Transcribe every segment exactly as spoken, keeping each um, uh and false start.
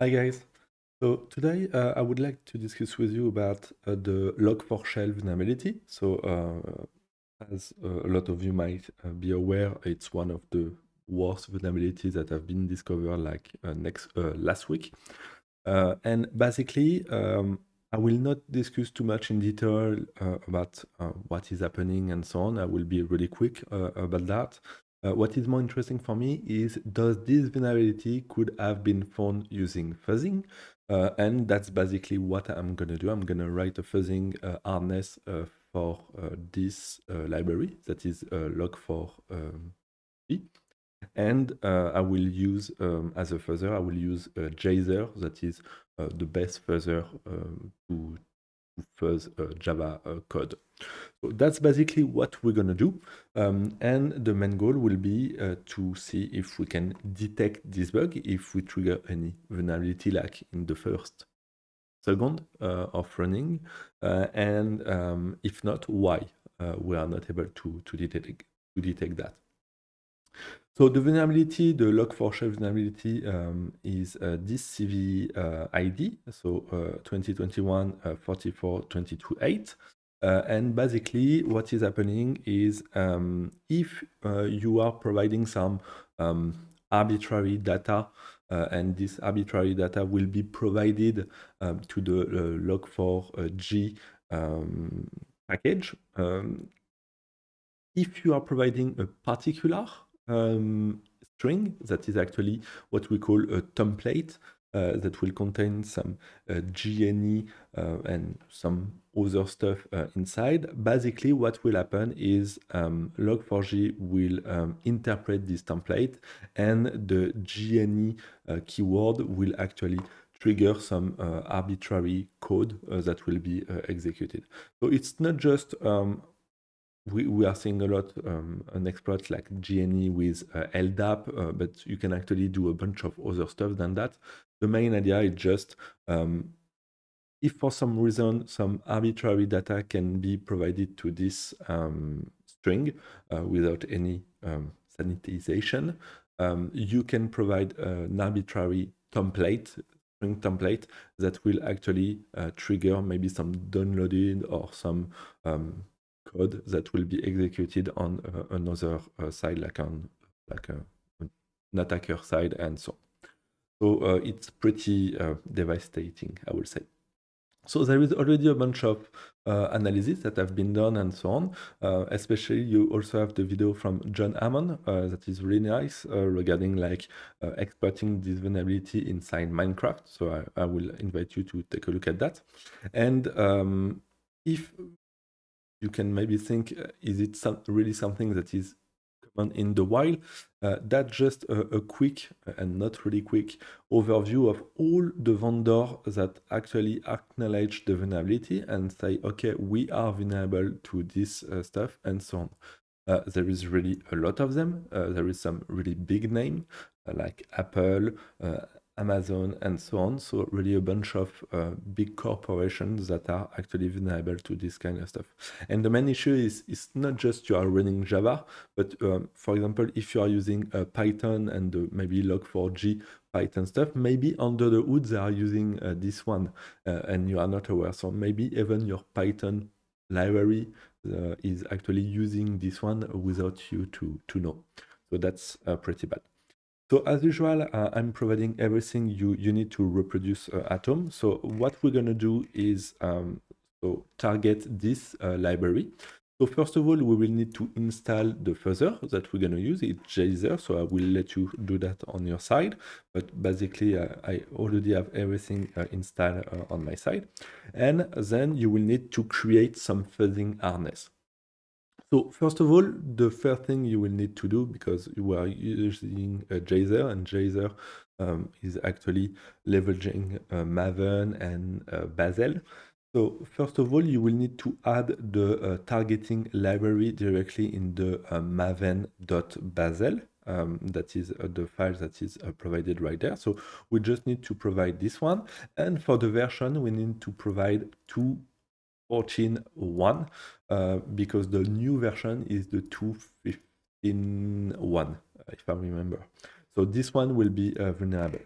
Hi guys, so today uh, I would like to discuss with you about uh, the log four shell vulnerability. So uh, as uh, a lot of you might uh, be aware, it's one of the worst vulnerabilities that have been discovered like uh, next uh, last week. Uh, and basically, um, I will not discuss too much in detail uh, about uh, what is happening and so on. I will be really quick uh, about that. Uh, what is more interesting for me is, does this vulnerability could have been found using fuzzing? Uh, and that's basically what I'm going to do. I'm going to write a fuzzing uh, harness uh, for uh, this uh, library, that is uh, log four j two. Um, and uh, I will use, um, as a fuzzer, I will use uh, Jazzer, that is uh, the best fuzzer um, to fuzz uh, Java uh, code. So that's basically what we're going to do, um, and the main goal will be uh, to see if we can detect this bug, if we trigger any vulnerability like in the first second uh, of running, uh, and um, if not, why uh, we are not able to, to, detect, to detect that. So the vulnerability, the log four shell vulnerability um, is uh, this C V E uh, I D, so uh, twenty twenty-one forty-four twenty-two eight. Uh, and basically what is happening is um, if uh, you are providing some um, arbitrary data, uh, and this arbitrary data will be provided um, to the uh, log four j two um, package. Um, if you are providing a particular um, string, that is actually what we call a template, Uh, that will contain some uh, J N D I uh, and some other stuff uh, inside. Basically, what will happen is um, log four j will um, interpret this template, and the J N D I uh, keyword will actually trigger some uh, arbitrary code uh, that will be uh, executed. So it's not just um, We, we are seeing a lot um, an exploit like J N D I with uh, L D A P, uh, but you can actually do a bunch of other stuff than that. The main idea is just um, if for some reason some arbitrary data can be provided to this um, string uh, without any um, sanitization, um, you can provide an arbitrary template string template that will actually uh, trigger maybe some downloaded or some um, code that will be executed on uh, another uh, side, like on like a, an attacker side, and so on. So uh, it's pretty uh, devastating, I would say. So there is already a bunch of uh, analysis that have been done and so on. Uh, especially, you also have the video from John Hammond uh, that is really nice uh, regarding like uh, exploiting this vulnerability inside Minecraft. So I, I will invite you to take a look at that. And um, if you can maybe think, uh, is it some, really something that is common in the wild? Uh, that's just a, a quick and not really quick overview of all the vendors that actually acknowledge the vulnerability and say, okay, we are vulnerable to this uh, stuff and so on. Uh, there is really a lot of them. Uh, there is some really big name uh, like Apple, uh, Amazon, and so on. So really a bunch of uh, big corporations that are actually vulnerable to this kind of stuff. And the main issue is it's not just you are running Java, but um, for example, if you are using uh, Python and uh, maybe log four j Python stuff, maybe under the hood they are using uh, this one uh, and you are not aware. So maybe even your Python library uh, is actually using this one without you to, to know. So that's uh, pretty bad. So as usual, uh, I'm providing everything you, you need to reproduce uh, Atom. So what we're going to do is um, so target this uh, library. So first of all, we will need to install the fuzzer that we're going to use. It's Jazzer, so I will let you do that on your side. But basically, uh, I already have everything uh, installed uh, on my side. And then you will need to create some fuzzing harness. So first of all, the first thing you will need to do, because you are using uh, Jazzer, and Jazzer um, is actually leveraging uh, Maven and uh, Bazel. So first of all, you will need to add the uh, targeting library directly in the uh, maven.bazel. Um, that is uh, the file that is uh, provided right there. So we just need to provide this one. And for the version, we need to provide two. fourteen point one uh, because the new version is the two point fifteen point one, if I remember. So this one will be uh, vulnerable.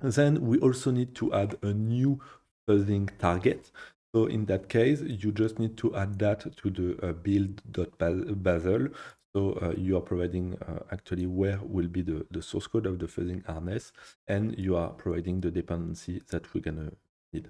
Then we also need to add a new fuzzing target. So in that case, you just need to add that to the uh, build.bazel. So uh, you are providing uh, actually where will be the, the source code of the fuzzing harness, and you are providing the dependency that we're gonna need.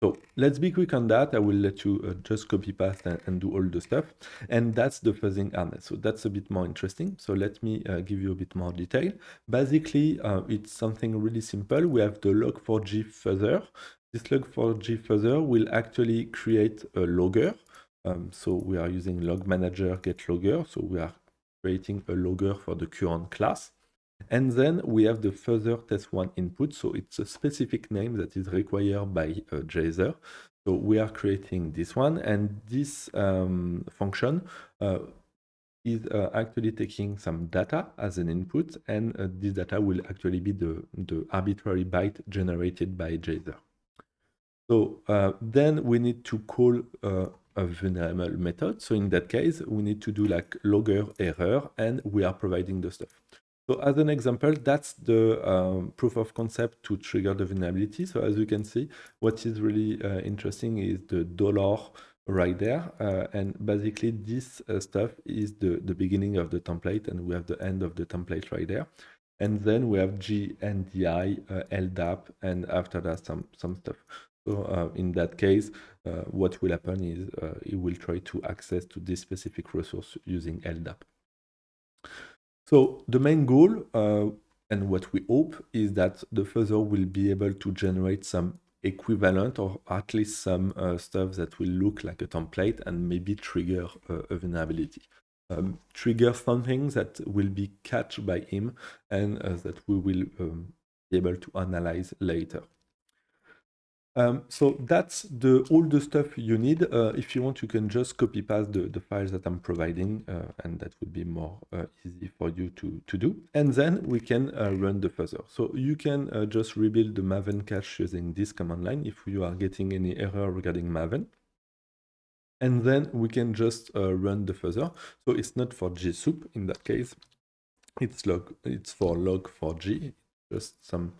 So let's be quick on that. I will let you uh, just copy paste and, and do all the stuff. And that's the fuzzing harness. So that's a bit more interesting. So let me uh, give you a bit more detail. Basically, uh, it's something really simple. We have the log four j fuzzer. This log four j fuzzer will actually create a logger. Um, so we are using log manager get logger. So we are creating a logger for the current class. And then we have the further test one input. So it's a specific name that is required by uh, Jazzer. So we are creating this one, and this um, function uh, is uh, actually taking some data as an input, and uh, this data will actually be the, the arbitrary byte generated by Jazzer. So uh, then we need to call uh, a vulnerable method. So in that case, we need to do like logger error, and we are providing the stuff. So as an example, that's the um, proof of concept to trigger the vulnerability. So as you can see, what is really uh, interesting is the dollar right there. Uh, and basically this uh, stuff is the, the beginning of the template, and we have the end of the template right there. And then we have J N D I, uh, L D A P, and after that some, some stuff. So uh, in that case, uh, what will happen is uh, it will try to access to this specific resource using L D A P. So the main goal uh, and what we hope is that the fuzzer will be able to generate some equivalent, or at least some uh, stuff that will look like a template and maybe trigger uh, a vulnerability. Um, trigger something that will be caught by him, and uh, that we will um, be able to analyze later. Um, so that's the all the stuff you need. Uh, if you want, you can just copy paste the, the files that I'm providing, uh, and that would be more uh, easy for you to, to do. And then we can uh, run the fuzzer. So you can uh, just rebuild the Maven cache using this command line if you are getting any error regarding Maven. And then we can just uh, run the fuzzer. So it's not for Jsoup in that case. It's log. It's for log four j. Just some.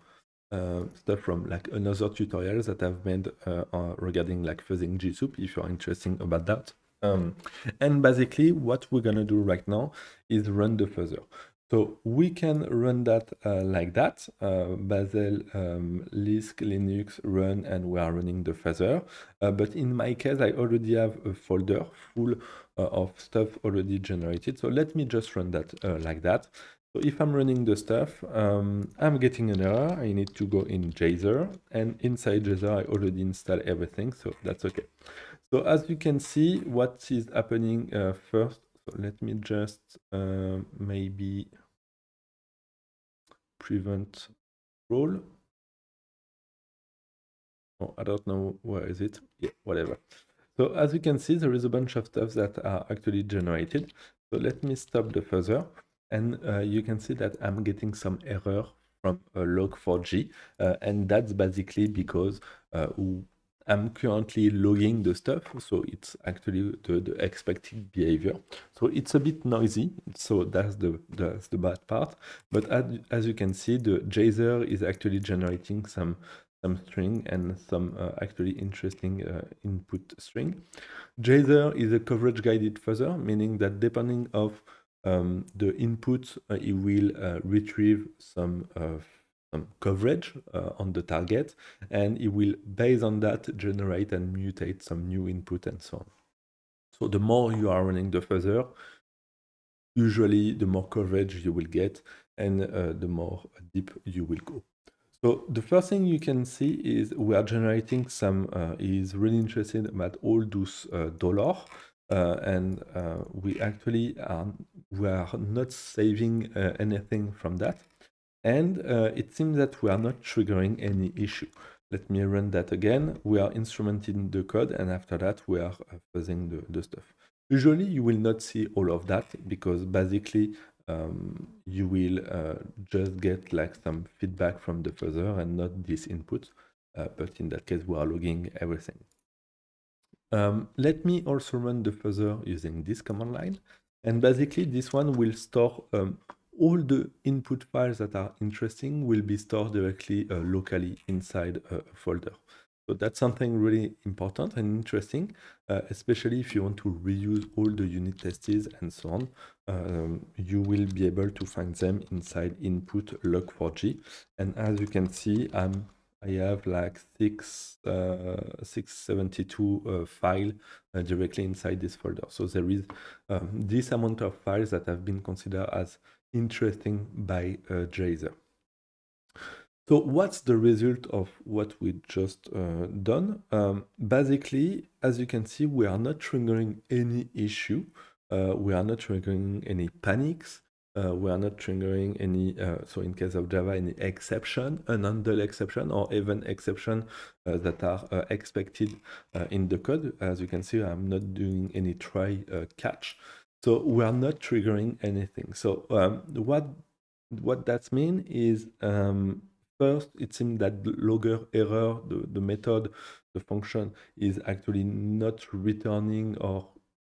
Uh, stuff from like another tutorial that I've made uh, uh, regarding like fuzzing Jsoup, if you're interested about that. Um, and basically what we're gonna do right now is run the fuzzer. So we can run that uh, like that, uh, Bazel, um, Lisk, Linux, run, and we are running the fuzzer. Uh, but in my case, I already have a folder full uh, of stuff already generated. So let me just run that uh, like that. So if I'm running the stuff, um, I'm getting an error. I need to go in Jazzer, and inside Jazzer, I already install everything, so that's okay. So as you can see, what is happening uh, first, so let me just uh, maybe prevent roll. Oh, I don't know, where is it? Yeah, whatever. So as you can see, there is a bunch of stuff that are actually generated. So let me stop the fuzzer. And uh, you can see that I'm getting some error from uh, log four j, uh, and that's basically because uh, I'm currently logging the stuff, so it's actually the, the expected behavior. So it's a bit noisy, so that's the, that's the bad part. But as, as you can see, the Jazzer is actually generating some some string and some uh, actually interesting uh, input string. Jazzer is a coverage guided fuzzer, meaning that depending of Um, the input, uh, it will uh, retrieve some, uh, some coverage uh, on the target, and it will, based on that, generate and mutate some new input and so on. So the more you are running the fuzzer, usually the more coverage you will get, and uh, the more deep you will go. So the first thing you can see is we are generating some, uh, is really interested about all those uh, dollars. Uh, and uh, we actually are, we are not saving uh, anything from that. And uh, it seems that we are not triggering any issue. Let me run that again. We are instrumenting the code, and after that we are fuzzing the, the stuff. Usually you will not see all of that, because basically um, you will uh, just get like some feedback from the fuzzer and not this input. Uh, but in that case, we are logging everything. Um, let me also run the fuzzer using this command line, and basically this one will store um, all the input files that are interesting will be stored directly uh, locally inside a folder. So that's something really important and interesting, uh, especially if you want to reuse all the unit tests and so on. Um, you will be able to find them inside input log four j. And as you can see, I'm I have like six, uh, six seventy-two uh, file uh, directly inside this folder. So there is um, this amount of files that have been considered as interesting by uh, Jazzer. So what's the result of what we just uh, done? Um, basically, as you can see, we are not triggering any issue. Uh, we are not triggering any panics. Uh, we are not triggering any, uh, so in case of Java, any exception, unhandled exception, or even exception uh, that are uh, expected uh, in the code. As you can see, I'm not doing any try uh, catch. So we are not triggering anything. So um, what what that means is, um, first, it seems that the logger error, the, the method, the function is actually not returning or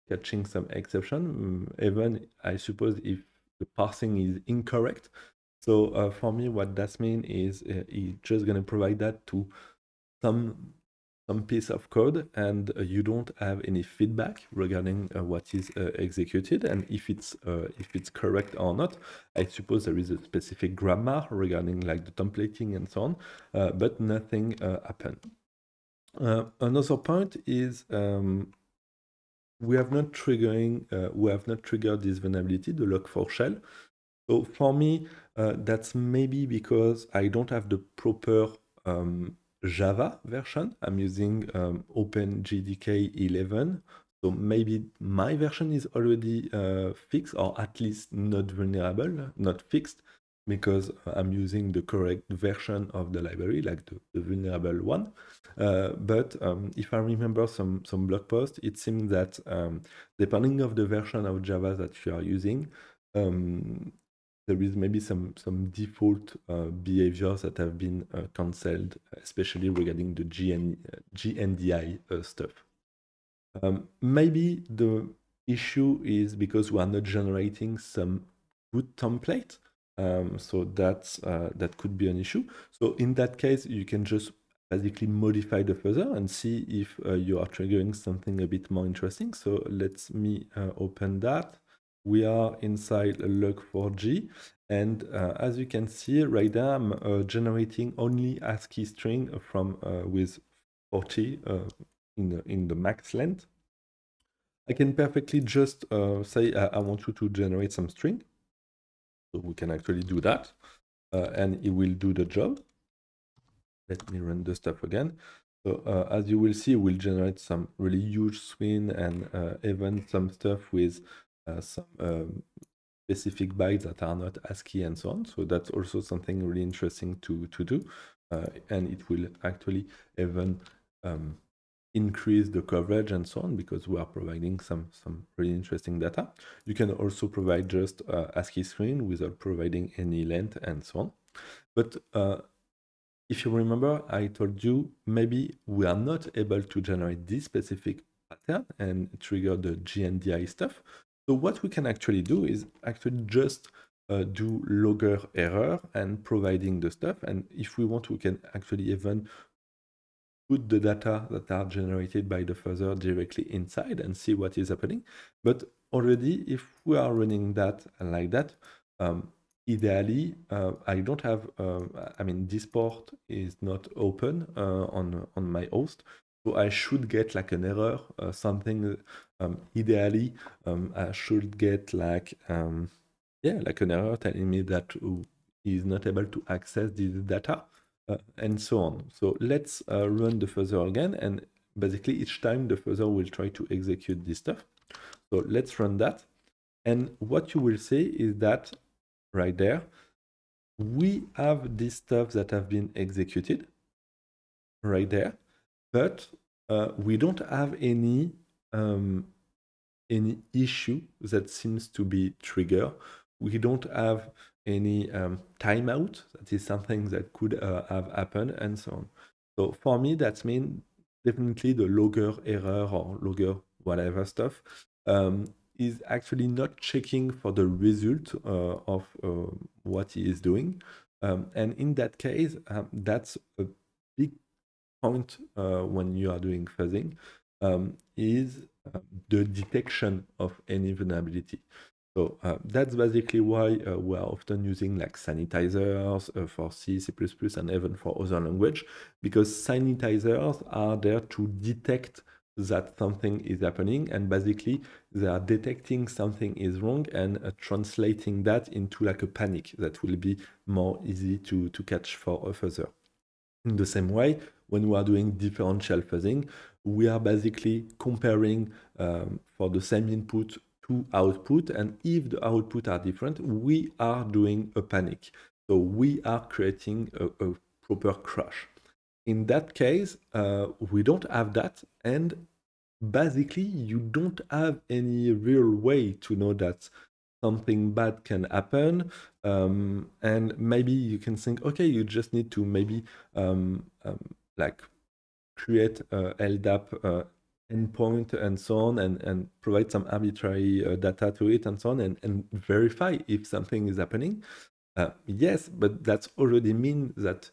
catching some exception, even, I suppose, if the parsing is incorrect. So uh, for me, what that means is uh, it's just going to provide that to some some piece of code, and uh, you don't have any feedback regarding uh, what is uh, executed and if it's uh, if it's correct or not. I suppose there is a specific grammar regarding like the templating and so on, uh, but nothing uh, happened. Uh, another point is, Um, we have not triggering, uh, we have not triggered this vulnerability, the log four shell. So for me, uh, that's maybe because I don't have the proper um, Java version. I'm using um, Open J D K eleven. So maybe my version is already uh, fixed, or at least not vulnerable, not fixed, because I'm using the correct version of the library, like the, the vulnerable one. Uh, but um, if I remember some, some blog posts, it seems that um, depending on the version of Java that you are using, um, there is maybe some, some default uh, behaviors that have been uh, cancelled, especially regarding the G N, G N D I uh, stuff. Um, maybe the issue is because we are not generating some good template. Um, so that's, uh, that could be an issue. So in that case, you can just basically modify the fuzzer and see if uh, you are triggering something a bit more interesting. So let me uh, open that. We are inside log four j. And uh, as you can see right there, I'm uh, generating only ASCII string from uh, with forty uh, in, the, in the max length. I can perfectly just uh, say I, I want you to generate some string. So we can actually do that, uh, and it will do the job. Let me run the stuff again. So uh, as you will see, we'll generate some really huge string, and uh, even some stuff with uh, some um, specific bytes that are not ASCII and so on. So that's also something really interesting to, to do. Uh, and it will actually even um, increase the coverage and so on, because we are providing some some really interesting data. You can also provide just uh, ASCII string without providing any length and so on. But uh, if you remember, I told you maybe we are not able to generate this specific pattern and trigger the G N D I stuff. So what we can actually do is actually just Uh, do logger error and providing the stuff. And if we want, we can actually even put the data that are generated by the fuzzer directly inside and see what is happening. But already, if we are running that like that, um, ideally, uh, I don't have, uh, I mean, this port is not open uh, on, on my host. So I should get like an error, uh, something, um, ideally, um, I should get like, um, yeah, like an error telling me that he is not able to access this data. Uh, and so on. So let's uh, run the fuzzer again, and basically each time the fuzzer will try to execute this stuff. So let's run that, and what you will see is that right there we have this stuff that have been executed right there, but uh, we don't have any um, any issue that seems to be triggered. We don't have any um, timeout, that is something that could uh, have happened, and so on. So for me, that means definitely the logger error or logger whatever stuff um, is actually not checking for the result uh, of uh, what he is doing. Um, and in that case, um, that's a big point uh, when you are doing fuzzing, um, is uh, the detection of any vulnerability. So uh, that's basically why uh, we are often using like sanitizers uh, for C, C++, and even for other language, because sanitizers are there to detect that something is happening, and basically they are detecting something is wrong and uh, translating that into like a panic that will be more easy to, to catch for a fuzzer. In the same way, when we are doing differential fuzzing, we are basically comparing um, for the same input two output, and if the output are different, we are doing a panic. So we are creating a, a proper crash. In that case, uh, we don't have that, and basically you don't have any real way to know that something bad can happen. Um, and maybe you can think, okay, you just need to maybe um, um, like create a L D A P uh, endpoint and so on, and, and provide some arbitrary uh, data to it and so on, and, and verify if something is happening. Uh, yes, but that's already mean that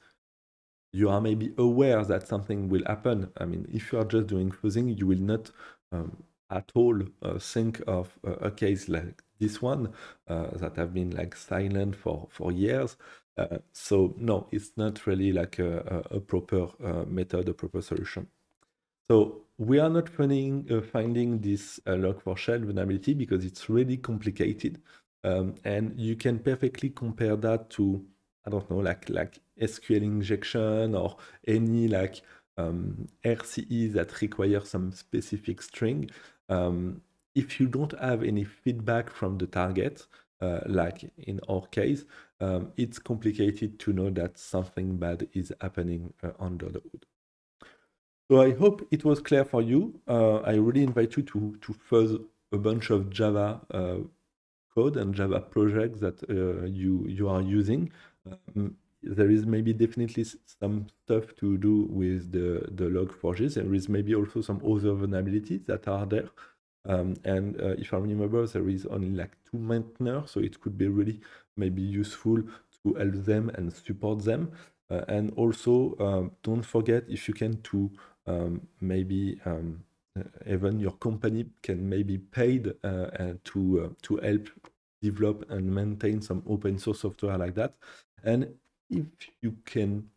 you are maybe aware that something will happen. I mean, if you are just doing fuzzing, you will not um, at all uh, think of uh, a case like this one uh, that have been like silent for, for years. Uh, so no, it's not really like a, a proper uh, method, a proper solution. So we are not finding, uh, finding this uh, log four j vulnerability because it's really complicated. Um, and you can perfectly compare that to, I don't know, like, like S Q L injection or any like um, R C E that require some specific string. Um, if you don't have any feedback from the target, uh, like in our case, um, it's complicated to know that something bad is happening uh, under the hood. So I hope it was clear for you. Uh, I really invite you to, to fuzz a bunch of Java uh, code and Java projects that uh, you, you are using. Um, there is maybe definitely some stuff to do with the, the log four j. There is maybe also some other vulnerabilities that are there. Um, and uh, if I remember, there is only like two maintainers, so it could be really maybe useful to help them and support them. Uh, and also, um, don't forget, if you can, to um, maybe um, even your company can maybe paid uh, uh, to, uh, to help develop and maintain some open source software like that. And if you can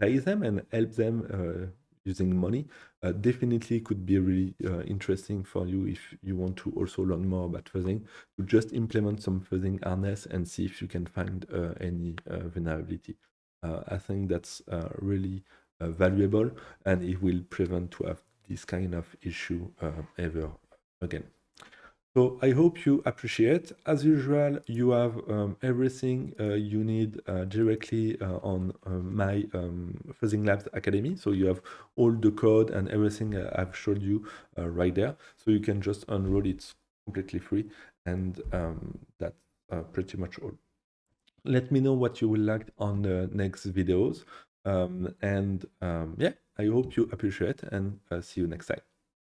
pay them and help them uh, using money, uh, definitely could be really uh, interesting for you if you want to also learn more about fuzzing, to just implement some fuzzing harness and see if you can find uh, any uh, vulnerability. Uh, I think that's uh, really uh, valuable, and it will prevent to have this kind of issue uh, ever again. So I hope you appreciate. As usual, you have um, everything uh, you need uh, directly uh, on uh, my um, Fuzzing Labs Academy. So you have all the code and everything I've showed you uh, right there. So you can just enroll. It's completely free, and um, that's uh, pretty much all. Let me know what you will like on the next videos. Um, and um, yeah, I hope you appreciate, and uh, see you next time.